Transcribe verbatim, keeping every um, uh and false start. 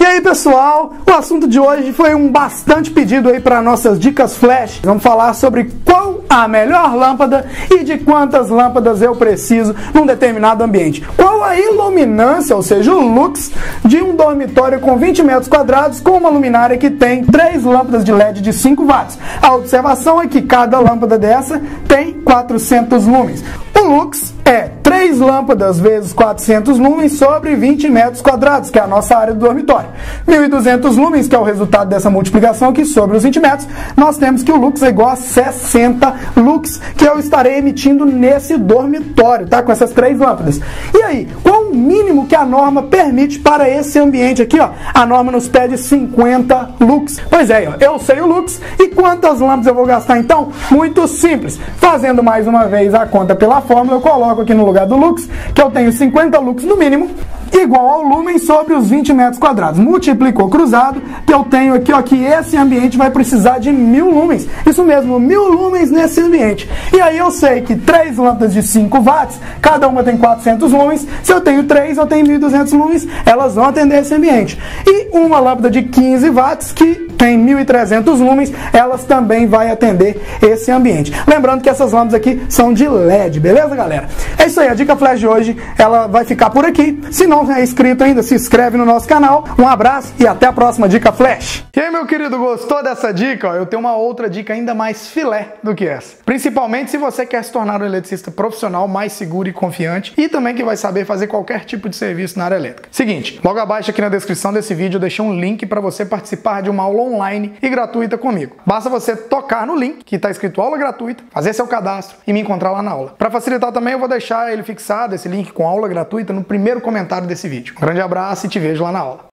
E aí pessoal, o assunto de hoje foi um bastante pedido aí para nossas dicas flash. Vamos falar sobre qual a melhor lâmpada e de quantas lâmpadas eu preciso num determinado ambiente. Qual a iluminância, ou seja, o lux de um dormitório com vinte metros quadrados com uma luminária que tem três lâmpadas de L E D de cinco watts. A observação é que cada lâmpada dessa tem quatrocentos lumens. O lux é três lâmpadas vezes quatrocentos lumens sobre vinte metros quadrados, que é a nossa área do dormitório. mil e duzentos lumens, que é o resultado dessa multiplicação, que sobre os vinte metros, nós temos que o lux é igual a sessenta lux, que eu estarei emitindo nesse dormitório, tá? Com essas três lâmpadas. E aí, qual o mínimo que a norma permite para esse ambiente aqui, ó? A norma nos pede cinquenta lux. Pois é, ó, eu sei o lux. E quantas lâmpadas eu vou gastar, então? Muito simples. Fazendo mais uma vez a conta pela fórmula, eu coloco aqui no lugar do lux, que eu tenho cinquenta lux no mínimo, igual ao lumen sobre os vinte metros quadrados. Multiplicou cruzado, que eu tenho aqui, ó, que esse ambiente vai precisar de mil lumens. Isso mesmo, mil lumens nesse ambiente. E aí eu sei que três lâmpadas de cinco watts, cada uma tem quatrocentos lumens. Se eu tenho três, eu tenho mil e duzentos lumens, elas vão atender esse ambiente. E uma lâmpada de quinze watts, que tem mil e trezentos lumens, elas também vai atender esse ambiente. Lembrando que essas lâmpadas aqui são de L E D, beleza, galera? É isso aí, a dica flash de hoje, ela vai ficar por aqui. Se não é inscrito ainda, se inscreve no nosso canal. Um abraço e até a próxima dica flash. E aí, meu querido, gostou dessa dica? Eu tenho uma outra dica ainda mais filé do que essa. Principalmente se você quer se tornar um eletricista profissional mais seguro e confiante e também que vai saber fazer qualquer tipo de serviço na área elétrica. Seguinte, logo abaixo aqui na descrição desse vídeo eu deixei um link para você participar de uma aula online e gratuita comigo. Basta você tocar no link que está escrito aula gratuita, fazer seu cadastro e me encontrar lá na aula. Para facilitar também eu vou deixar ele fixado, esse link com aula gratuita, no primeiro comentário desse vídeo. Um grande abraço e te vejo lá na aula.